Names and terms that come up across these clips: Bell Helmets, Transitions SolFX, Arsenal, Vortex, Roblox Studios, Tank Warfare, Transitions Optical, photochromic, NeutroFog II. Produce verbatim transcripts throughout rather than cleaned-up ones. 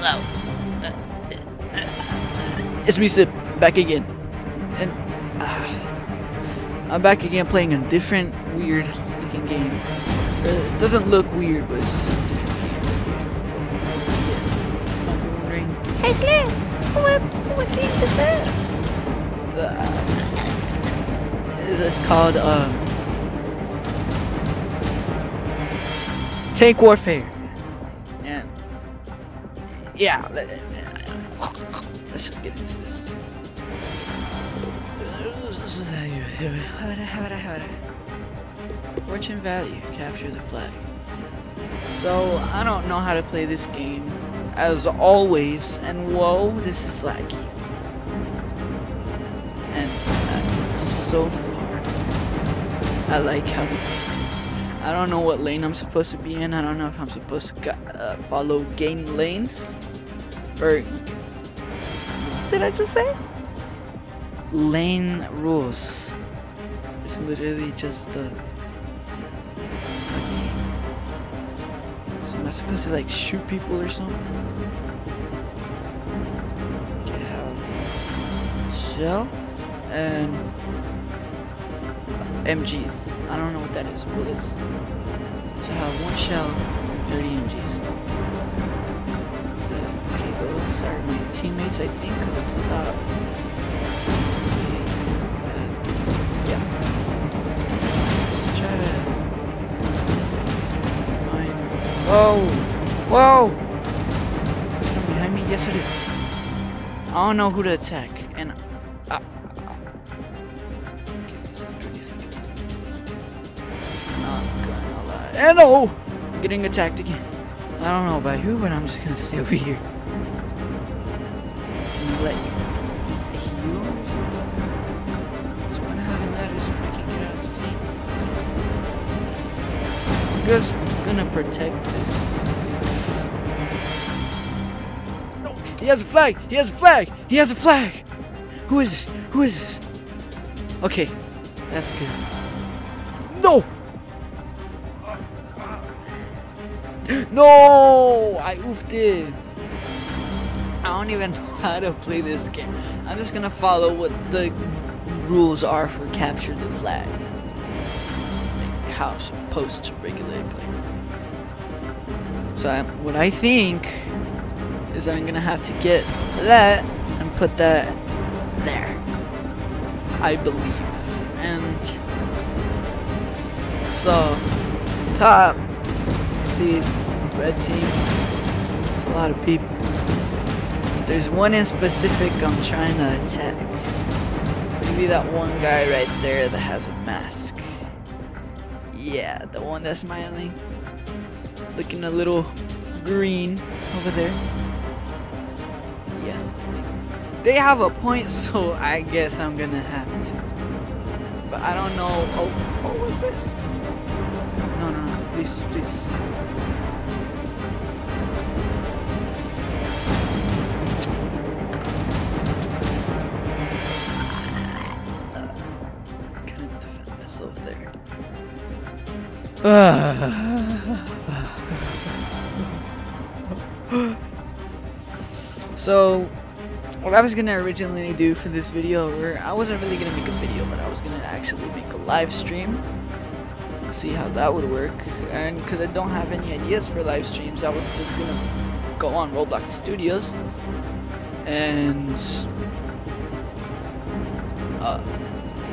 Hello. It's me, Sip, back again. And uh, I'm back again playing a different weird looking game. Uh, it doesn't look weird, but it's just a different game. Hey, Slim, what, what game is this? Uh, this is called um, Tank Warfare. And yeah, let's just get into this. Fortune value, capture the flag. So I don't know how to play this game, as always, and whoa, this is laggy. And so far, I like how the game is. I don't know what lane I'm supposed to be in. I don't know if I'm supposed to uh, follow game lanes, or did I just say lane rules? It's literally just a, a game. So am I supposed to like shoot people or something? Okay, have shell and M Gs. I don't know what that is. Bullets. So I have one shell and thirty M Gs. Those are my teammates, I think, because it's top. Let's see. Uh, yeah. Let's try to find. Whoa! Whoa! Is it behind me? Yes, it is. I don't know who to attack. And. Uh, uh, okay, this is pretty simple. I'm not gonna lie. And oh! I'm getting attacked again. I don't know by who, but I'm just gonna stay over here. Like a heal or something. What's going to happen ladders if I can get out of the tank? I'm just gonna protect this. No, he has a flag! He has a flag! He has a flag! Who is this? Who is this? Okay, that's good. No! No! I oofed it! I don't even know how to play this game. I'm just gonna follow what the rules are for capture the flag. Like how it's supposed to regulate play. So I, what I think is I'm gonna have to get that and put that there. I believe. And so top, see, red team. There's a lot of people. There's one in specific I'm trying to attack. Maybe that one guy right there that has a mask. Yeah, the one that's smiling. Looking a little green over there. Yeah. They have a point, so I guess I'm gonna have to. But I don't know. Oh, what was this? No, no, no. Please, please. So what I was gonna originally do for this video, or I wasn't really gonna make a video, but I was gonna actually make a live stream, see how that would work. And because I don't have any ideas for live streams, I was just gonna go on Roblox Studios and uh,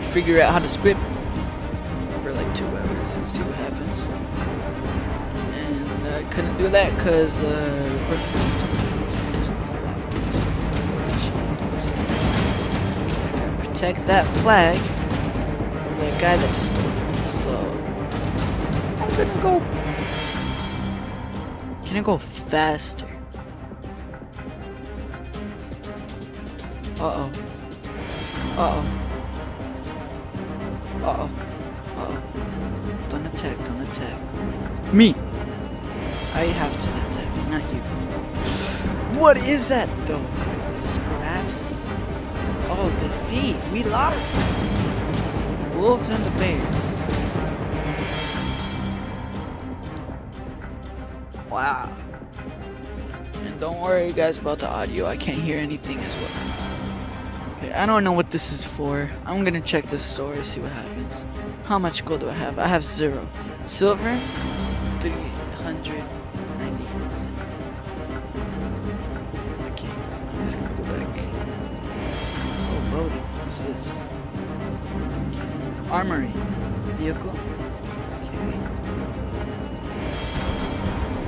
figure out how to script for like two hours and see what happens. And I couldn't do that because the uh, recording system isn't allowed. Protect that flag from that guy that just stole it. So I'm gonna go. Can I go faster? Uh oh. Uh oh. Uh oh. Uh-oh. Don't attack, don't attack. Me! I have to attack, not you. What is that though? Scraps? Oh, defeat. We lost. Wolves and the bears. Wow. And don't worry guys about the audio, I can't hear anything as well. Okay, I don't know what this is for. I'm gonna check the store, see what happens. How much gold do I have? I have zero. Silver, three hundred ninety-six. Okay, I'm just gonna go back. Oh, voting, what's this? Okay. Armory, vehicle. Okay.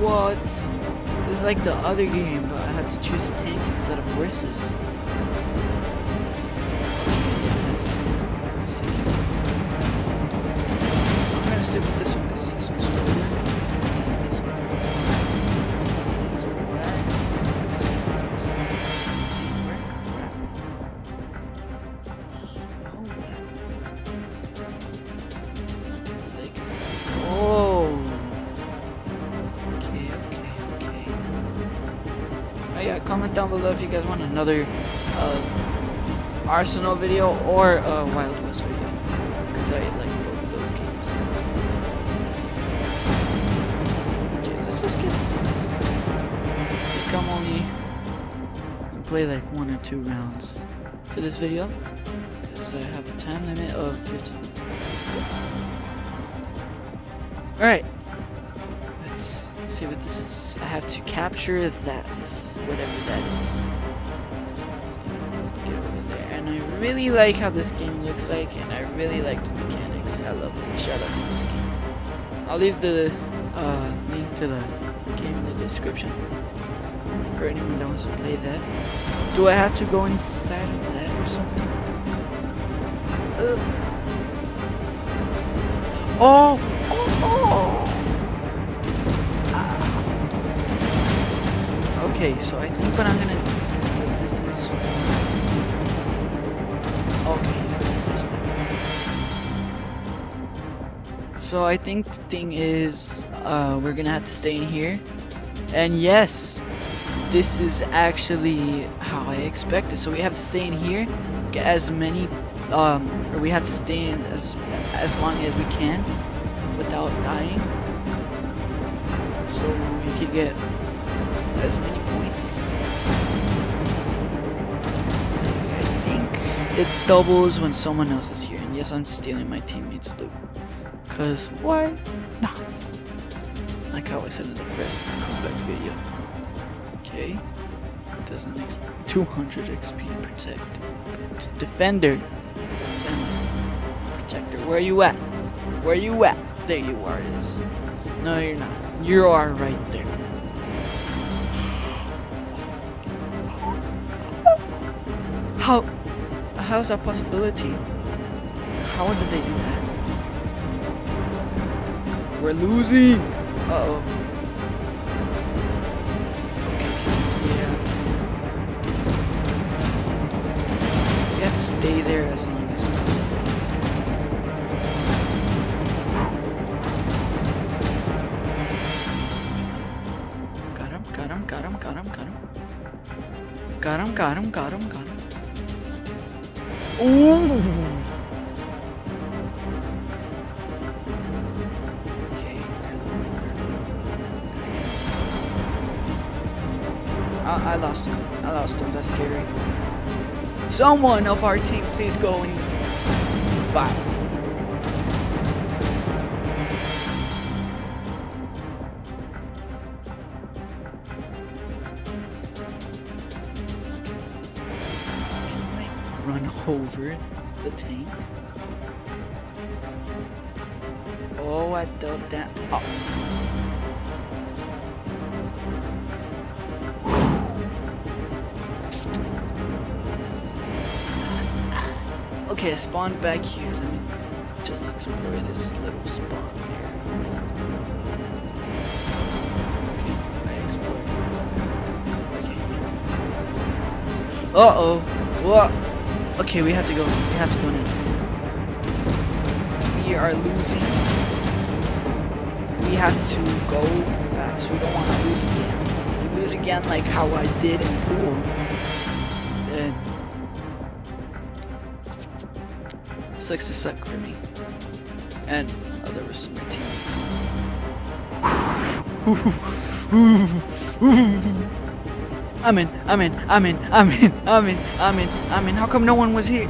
What? This is like the other game, but I have to choose tanks instead of horses. Stick with this one because this one's slower. Let's go back. Oh! Okay, okay, okay. Oh yeah, comment down below if you guys want another uh, Arsenal video or a Wild West video, because I like both of those games. Let's get into this. I think I'm only gonna play like one or two rounds for this video, because I have a time limit of fifteen minutes. Alright, let's see what this is. I have to capture that, whatever that is. So get over there. And I really like how this game looks like, and I really like the mechanics. I love it. Shout out to this game. I'll leave the Uh, link to the game in the description for anyone that wants to play that. Do I have to go inside of that or something? Ugh. Oh! Oh! Oh! Ah. Okay, so I think what I'm gonna do, this is okay. So I think the thing is, Uh, we're gonna have to stay in here, and yes, this is actually how I expected. So we have to stay in here, get as many, um, or we have to stay in as as long as we can without dying, so we can get as many points. I think it doubles when someone else is here. And yes, I'm stealing my teammates' loot, cause why not? Like how I said in the first comeback video. Okay. Doesn't two hundred X P protect. Defender. Defender. Protector. Where are you at? Where are you at? There you are, it is. No, you're not. You are right there. How? How is that possibility? How did they do that? We're losing. Uh-oh. Okay, yeah. You have to stay there as long as possible. Got him, got him, got him, got him, got him. Got him, got him, got him, got him. Ooh! I lost him. I lost him. That's scary. Someone of our team, please go in this spot. Can I run over the tank? Oh, I dug that up. Okay, I spawned back here. Let me just explore this little spawn here. Okay, I explored. Okay. Uh oh. What? Okay, we have to go. We have to go now. We are losing. We have to go fast. We don't want to lose again. If we lose again, like how I did in pool, then sucks to suck for me. And oh, there were some more teammates. I'm in, I'm in, I'm in, I'm in, I'm in, I'm in, I'm in. How come no one was here?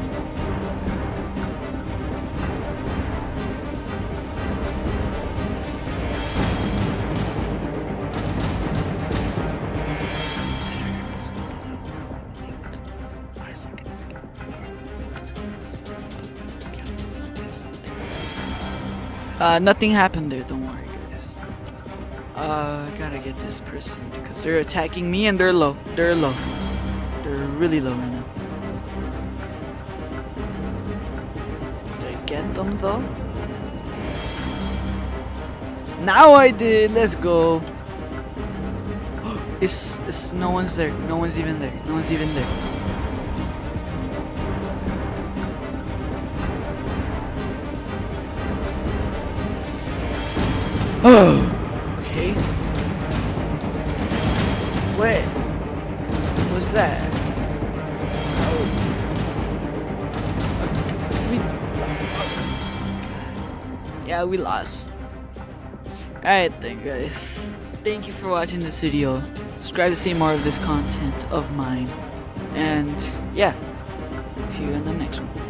Uh, nothing happened there, don't worry, guys. Uh, gotta get this person because they're attacking me and they're low. They're low. They're really low right now. Did I get them though? Now I did! Let's go! It's, it's, no one's there. No one's even there. No one's even there. Oh, okay. Wait, what's that? Oh. We, yeah, we lost. Alright then, guys. Thank you for watching this video. Subscribe to see more of this content of mine. And yeah, see you in the next one.